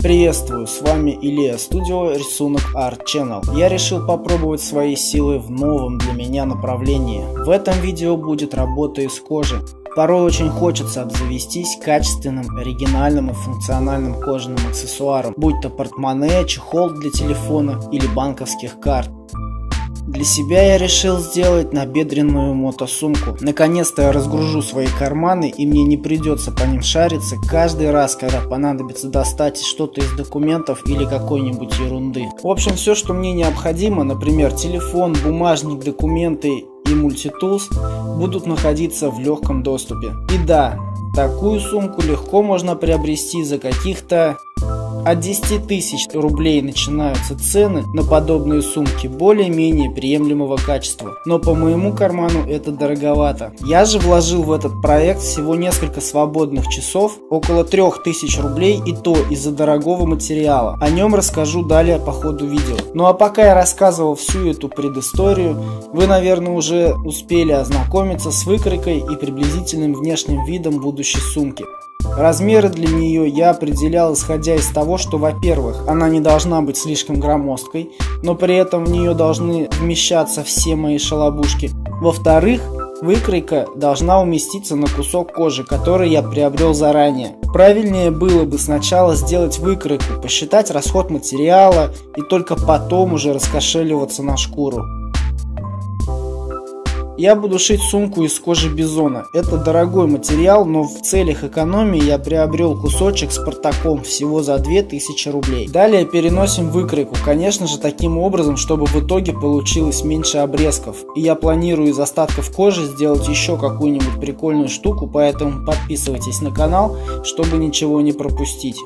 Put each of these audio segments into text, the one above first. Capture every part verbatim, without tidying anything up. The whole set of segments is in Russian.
Приветствую, с вами Илья Студио, Рисунок Art Channel. Я решил попробовать свои силы в новом для меня направлении. В этом видео будет работа из кожи. Порой очень хочется обзавестись качественным, оригинальным и функциональным кожаным аксессуаром, будь то портмоне, чехол для телефона или банковских карт. Для себя я решил сделать набедренную мотосумку. Наконец-то я разгружу свои карманы, и мне не придется по ним шариться каждый раз, когда понадобится достать что-то из документов или какой-нибудь ерунды. В общем, все, что мне необходимо, например, телефон, бумажник, документы и мультитулс, будут находиться в легком доступе. И да, такую сумку легко можно приобрести за каких-то... От десяти тысяч рублей начинаются цены на подобные сумки более-менее приемлемого качества, но по моему карману это дороговато. Я же вложил в этот проект всего несколько свободных часов, около трёх тысяч рублей, и то из-за дорогого материала. О нем расскажу далее по ходу видео. Ну а пока я рассказывал всю эту предысторию, вы, наверное, уже успели ознакомиться с выкройкой и приблизительным внешним видом будущей сумки. Размеры для нее я определял, исходя из того, что, во-первых, она не должна быть слишком громоздкой, но при этом в нее должны вмещаться все мои шалобушки. Во-вторых, выкройка должна уместиться на кусок кожи, который я приобрел заранее. Правильнее было бы сначала сделать выкройку, посчитать расход материала и только потом уже раскошеливаться на шкуру. Я буду шить сумку из кожи бизона. Это дорогой материал, но в целях экономии я приобрел кусочек с портаком всего за две тысячи рублей. Далее переносим выкройку, конечно же, таким образом, чтобы в итоге получилось меньше обрезков. И я планирую из остатков кожи сделать еще какую-нибудь прикольную штуку, поэтому подписывайтесь на канал, чтобы ничего не пропустить.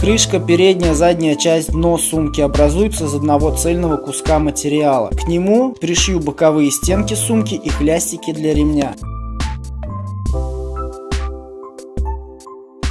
Крышка, передняя, задняя часть, дно сумки образуется из одного цельного куска материала. К нему пришью боковые стенки сумки и хлястики для ремня.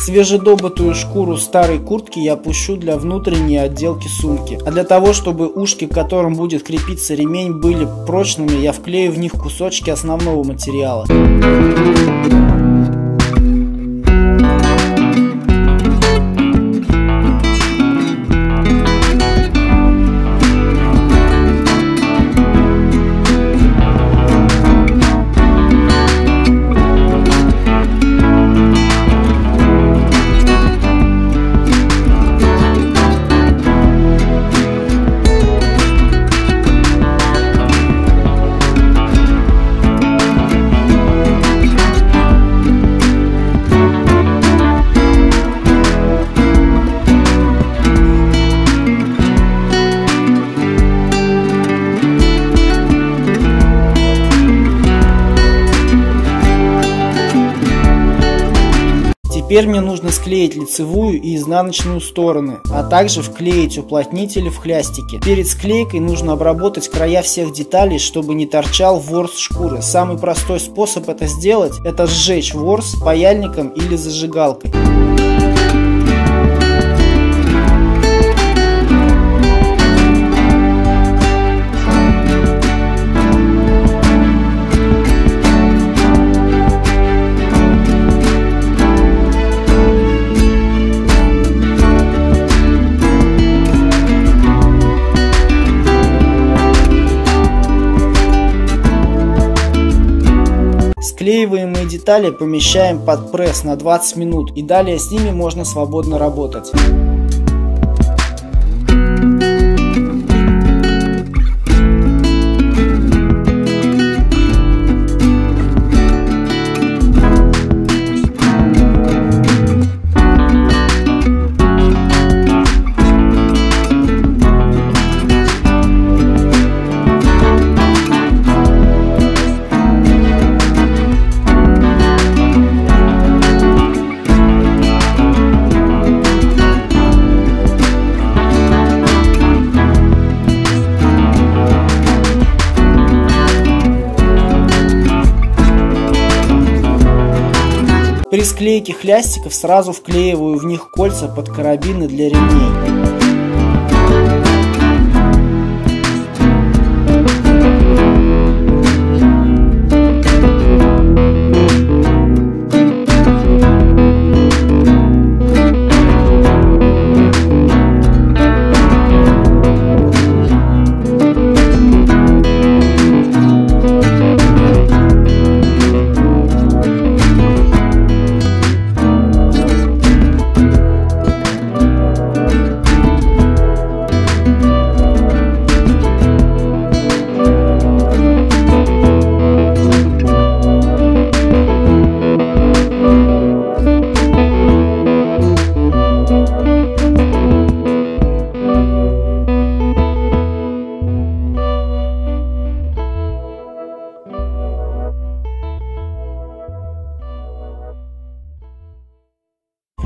Свежедобытую шкуру старой куртки я пущу для внутренней отделки сумки. А для того, чтобы ушки, к которым будет крепиться ремень, были прочными, я вклею в них кусочки основного материала. Теперь мне нужно склеить лицевую и изнаночную стороны, а также вклеить уплотнители в хлястики. Перед склейкой нужно обработать края всех деталей, чтобы не торчал ворс шкуры. Самый простой способ это сделать – это сжечь ворс паяльником или зажигалкой. Отклеиваемые детали помещаем под пресс на двадцать минут, и далее с ними можно свободно работать. При склейке хлястиков сразу вклеиваю в них кольца под карабины для ремней.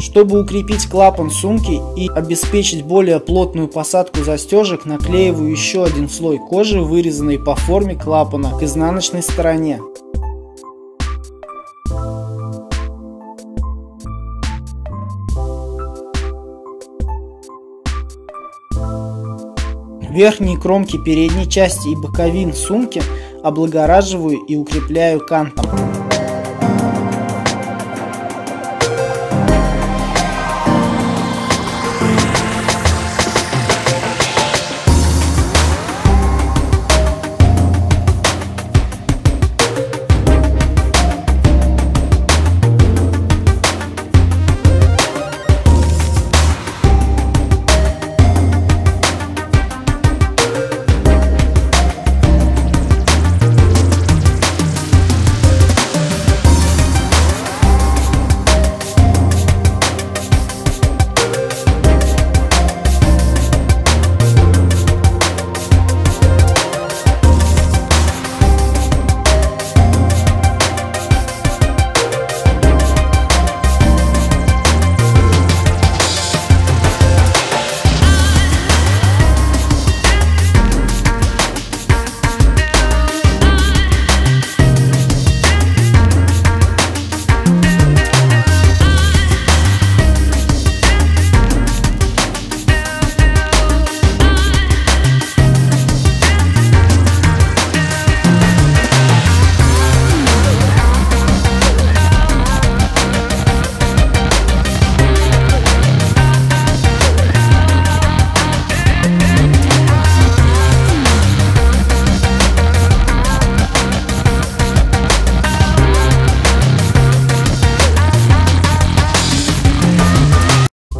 Чтобы укрепить клапан сумки и обеспечить более плотную посадку застежек, наклеиваю еще один слой кожи, вырезанный по форме клапана к изнаночной стороне. Верхние кромки передней части и боковин сумки облагораживаю и укрепляю кантом.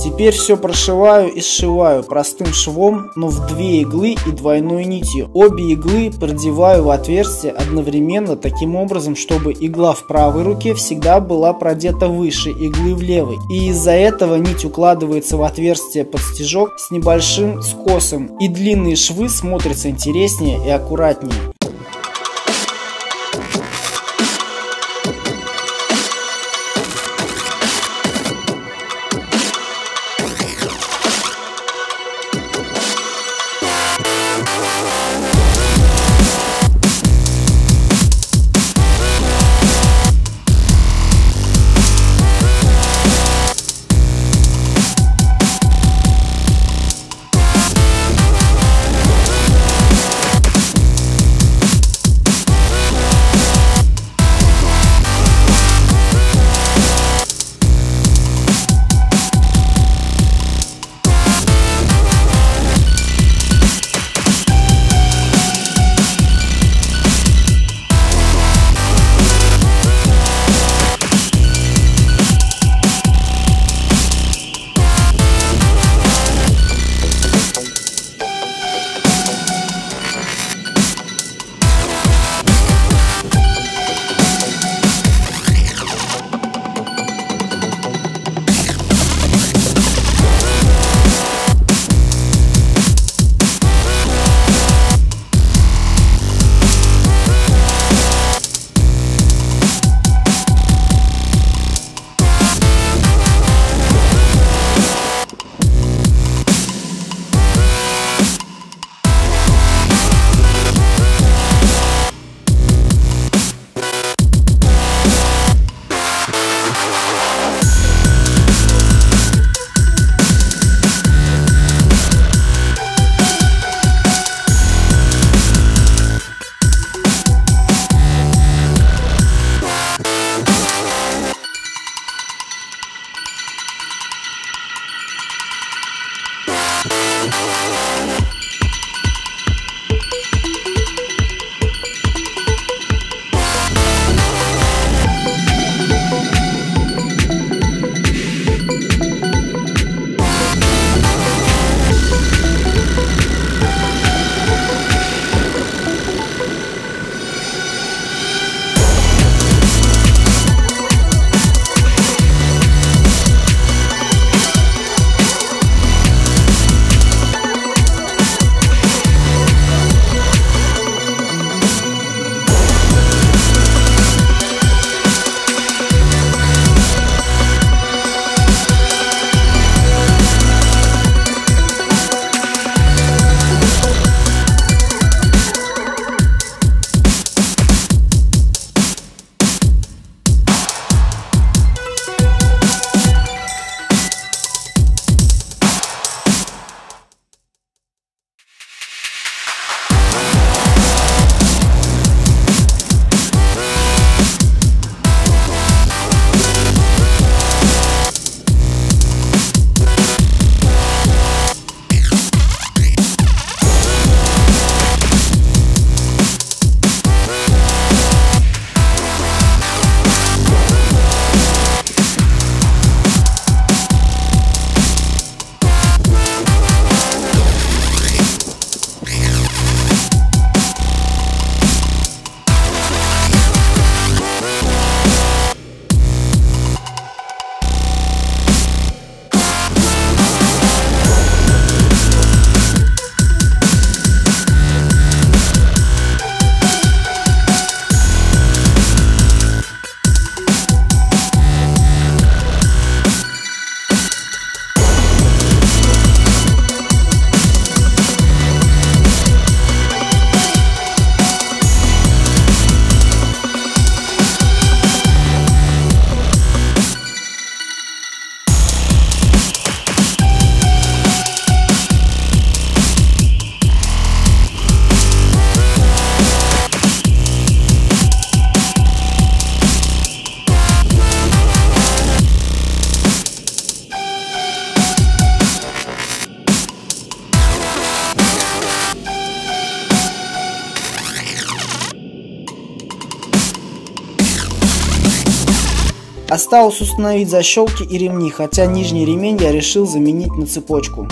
Теперь все прошиваю и сшиваю простым швом, но в две иглы и двойной нитью. Обе иглы продеваю в отверстие одновременно таким образом, чтобы игла в правой руке всегда была продета выше иглы в левой. И из-за этого нить укладывается в отверстие под стежок с небольшим скосом, и длинные швы смотрятся интереснее и аккуратнее. Осталось установить защелки и ремни, хотя нижний ремень я решил заменить на цепочку.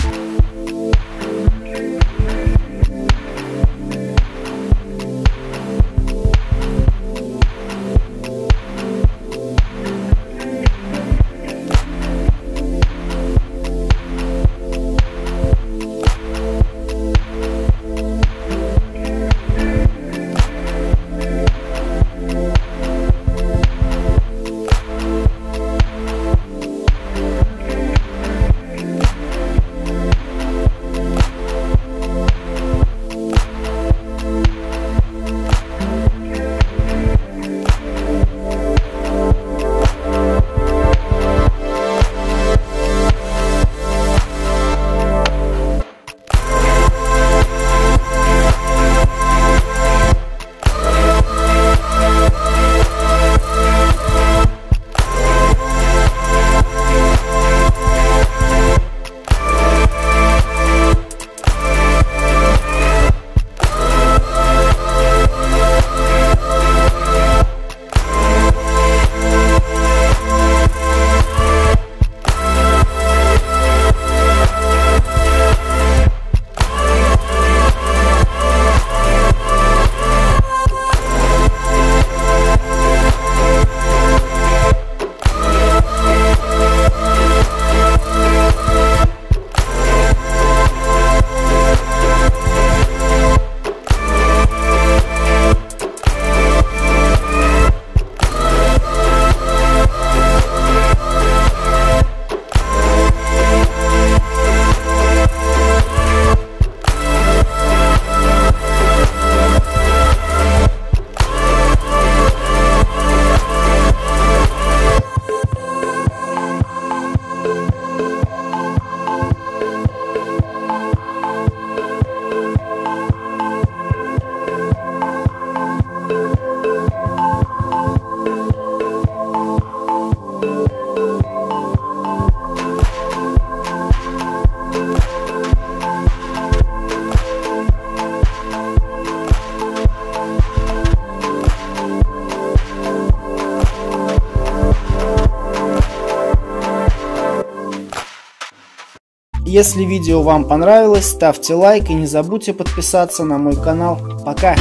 Если видео вам понравилось, ставьте лайк и не забудьте подписаться на мой канал. Пока!